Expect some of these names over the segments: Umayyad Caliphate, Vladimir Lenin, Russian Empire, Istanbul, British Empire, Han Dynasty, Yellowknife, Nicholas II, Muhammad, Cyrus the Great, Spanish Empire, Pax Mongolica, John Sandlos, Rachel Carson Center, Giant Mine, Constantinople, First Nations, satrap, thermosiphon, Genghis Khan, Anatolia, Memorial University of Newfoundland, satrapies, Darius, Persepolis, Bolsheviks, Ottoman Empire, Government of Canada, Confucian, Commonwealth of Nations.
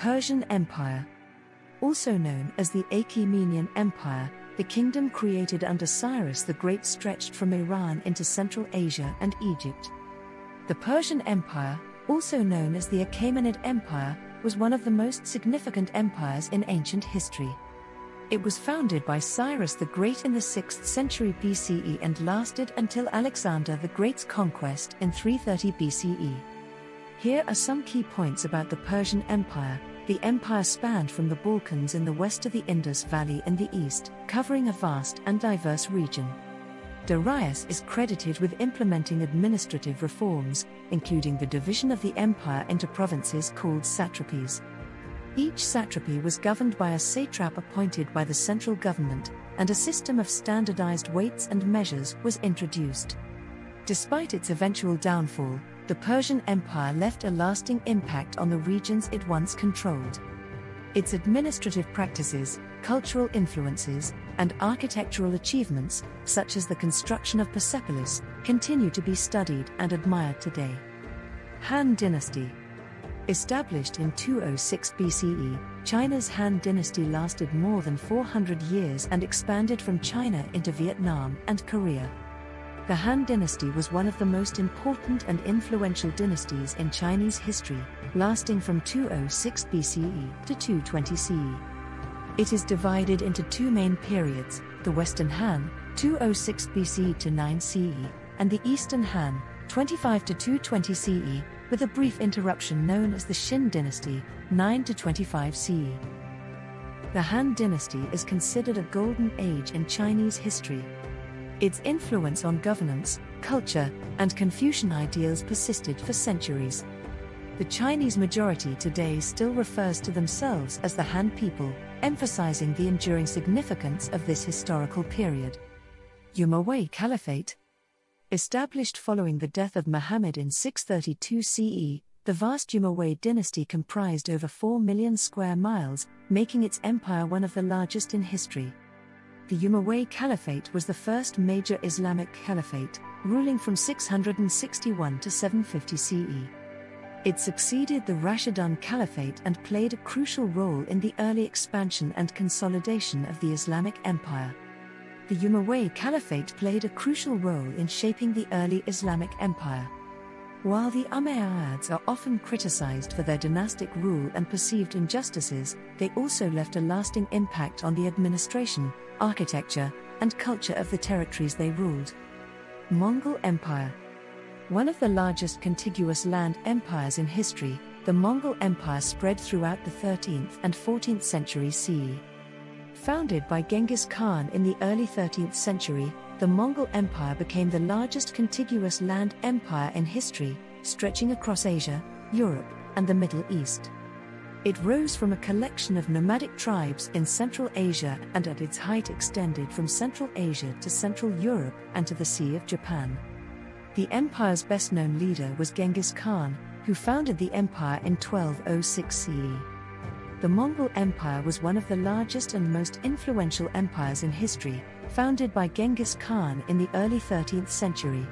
Persian Empire. Also known as the Achaemenid Empire, the kingdom created under Cyrus the Great stretched from Iran into Central Asia and Egypt. The Persian Empire, also known as the Achaemenid Empire, was one of the most significant empires in ancient history. It was founded by Cyrus the Great in the 6th century BCE and lasted until Alexander the Great's conquest in 330 BCE. Here are some key points about the Persian Empire. The empire spanned from the Balkans in the west to the Indus Valley in the east, covering a vast and diverse region. Darius is credited with implementing administrative reforms, including the division of the empire into provinces called satrapies. Each satrapy was governed by a satrap appointed by the central government, and a system of standardized weights and measures was introduced. Despite its eventual downfall, the Persian Empire left a lasting impact on the regions it once controlled. Its administrative practices, cultural influences, and architectural achievements, such as the construction of Persepolis, continue to be studied and admired today. Han Dynasty. Established in 206 BCE, China's Han Dynasty lasted more than 400 years and expanded from China into Vietnam and Korea. The Han Dynasty was one of the most important and influential dynasties in Chinese history, lasting from 206 BCE to 220 CE. It is divided into two main periods, the Western Han, 206 BCE to 9 CE, and the Eastern Han, 25 to 220 CE, with a brief interruption known as the Xin Dynasty, 9 to 25 CE. The Han Dynasty is considered a golden age in Chinese history. Its influence on governance, culture, and Confucian ideals persisted for centuries. The Chinese majority today still refers to themselves as the Han people, emphasizing the enduring significance of this historical period. Umayyad Caliphate. Established following the death of Muhammad in 632 CE, the vast Umayyad dynasty comprised over 4 million square miles, making its empire one of the largest in history. The Umayyad Caliphate was the first major Islamic caliphate, ruling from 661 to 750 CE. It succeeded the Rashidun Caliphate and played a crucial role in the early expansion and consolidation of the Islamic Empire. The Umayyad Caliphate played a crucial role in shaping the early Islamic Empire. While the Umayyads are often criticized for their dynastic rule and perceived injustices, they also left a lasting impact on the administration, architecture, and culture of the territories they ruled. Mongol Empire. One of the largest contiguous land empires in history, the Mongol Empire spread throughout the 13th and 14th century CE. Founded by Genghis Khan in the early 13th century, the Mongol Empire became the largest contiguous land empire in history, stretching across Asia, Europe, and the Middle East. It rose from a collection of nomadic tribes in Central Asia and at its height extended from Central Asia to Central Europe and to the Sea of Japan. The empire's best-known leader was Genghis Khan, who founded the empire in 1206 CE. The Mongol Empire was one of the largest and most influential empires in history, founded by Genghis Khan in the early 13th century.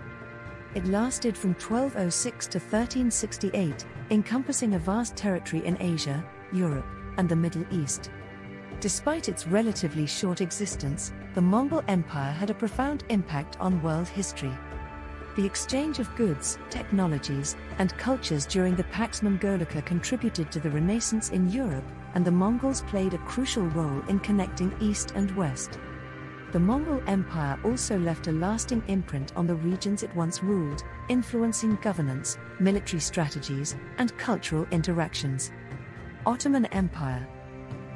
It lasted from 1206 to 1368, encompassing a vast territory in Asia, Europe, and the Middle East. Despite its relatively short existence, the Mongol Empire had a profound impact on world history. The exchange of goods, technologies, and cultures during the Pax Mongolica contributed to the Renaissance in Europe, and the Mongols played a crucial role in connecting East and West. The Mongol Empire also left a lasting imprint on the regions it once ruled, influencing governance, military strategies, and cultural interactions. Ottoman Empire.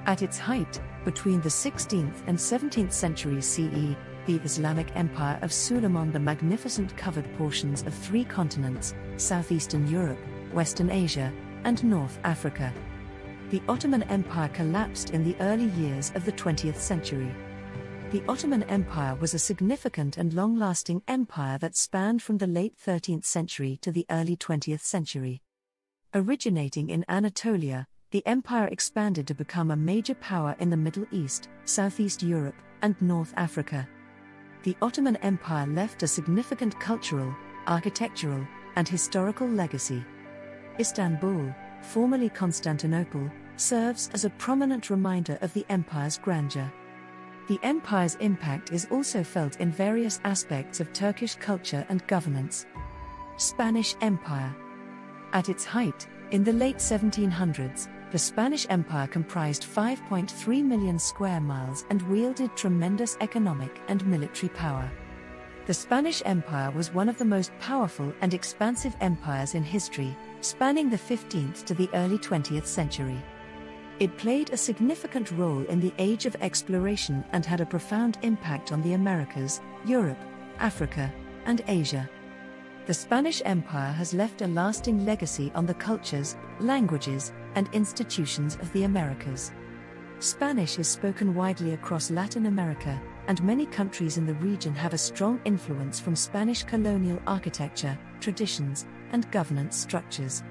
At its height, between the 16th and 17th centuries CE, the Islamic Empire of Suleiman the Magnificent covered portions of three continents: southeastern Europe, Western Asia, and North Africa. The Ottoman Empire collapsed in the early years of the 20th century. The Ottoman Empire was a significant and long-lasting empire that spanned from the late 13th century to the early 20th century. Originating in Anatolia, the empire expanded to become a major power in the Middle East, Southeast Europe, and North Africa. The Ottoman Empire left a significant cultural, architectural, and historical legacy. Istanbul, formerly Constantinople, serves as a prominent reminder of the empire's grandeur. The empire's impact is also felt in various aspects of Turkish culture and governance. Spanish Empire. At its height, in the late 1700s, the Spanish Empire comprised 5.3 million square miles and wielded tremendous economic and military power. The Spanish Empire was one of the most powerful and expansive empires in history, spanning the 15th to the early 20th century. It played a significant role in the age of exploration and had a profound impact on the Americas, Europe, Africa, and Asia. The Spanish Empire has left a lasting legacy on the cultures, languages, and institutions of the Americas. Spanish is spoken widely across Latin America, and many countries in the region have a strong influence from Spanish colonial architecture, traditions, and governance structures.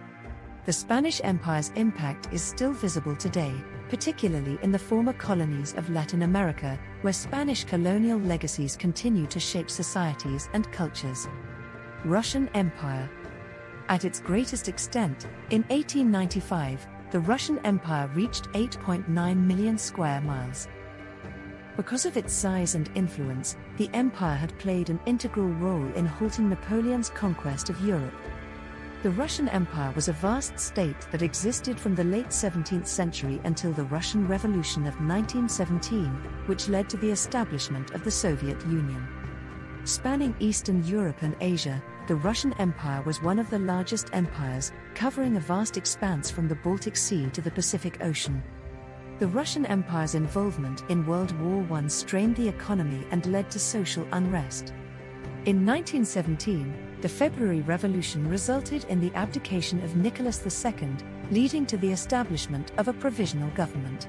The Spanish Empire's impact is still visible today, particularly in the former colonies of Latin America, where Spanish colonial legacies continue to shape societies and cultures. Russian Empire. At its greatest extent, in 1895, the Russian Empire reached 8.9 million square miles. Because of its size and influence, the empire had played an integral role in halting Napoleon's conquest of Europe. The Russian Empire was a vast state that existed from the late 17th century until the Russian Revolution of 1917, which led to the establishment of the Soviet Union. Spanning Eastern Europe and Asia, the Russian Empire was one of the largest empires, covering a vast expanse from the Baltic Sea to the Pacific Ocean. The Russian Empire's involvement in World War I strained the economy and led to social unrest. In 1917, the February Revolution resulted in the abdication of Nicholas II, leading to the establishment of a provisional government.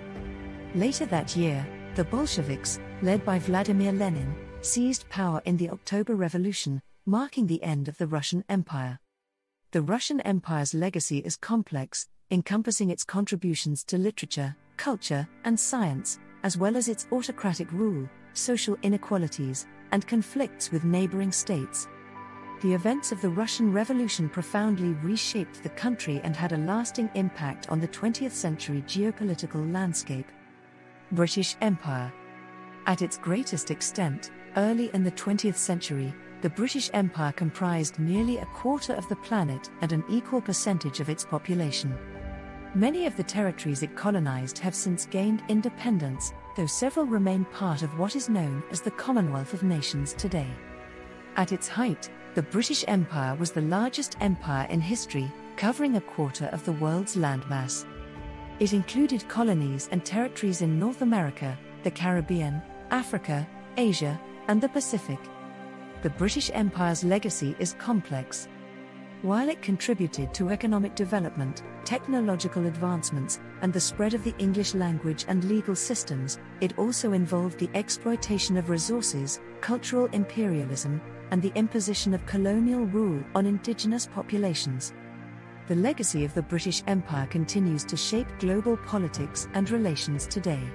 Later that year, the Bolsheviks, led by Vladimir Lenin, seized power in the October Revolution, marking the end of the Russian Empire. The Russian Empire's legacy is complex, encompassing its contributions to literature, culture, and science, as well as its autocratic rule, social inequalities, and conflicts with neighboring states. The events of the Russian Revolution profoundly reshaped the country and had a lasting impact on the 20th century geopolitical landscape. British Empire. At its greatest extent, early in the 20th century, the British Empire comprised nearly a quarter of the planet and an equal percentage of its population. Many of the territories it colonized have since gained independence, though several remain part of what is known as the Commonwealth of Nations today. At its height, the British Empire was the largest empire in history, covering a quarter of the world's landmass. It included colonies and territories in North America, the Caribbean, Africa, Asia, and the Pacific. The British Empire's legacy is complex. While it contributed to economic development, technological advancements, and the spread of the English language and legal systems, it also involved the exploitation of resources, cultural imperialism, and the imposition of colonial rule on indigenous populations. The legacy of the British Empire continues to shape global politics and relations today.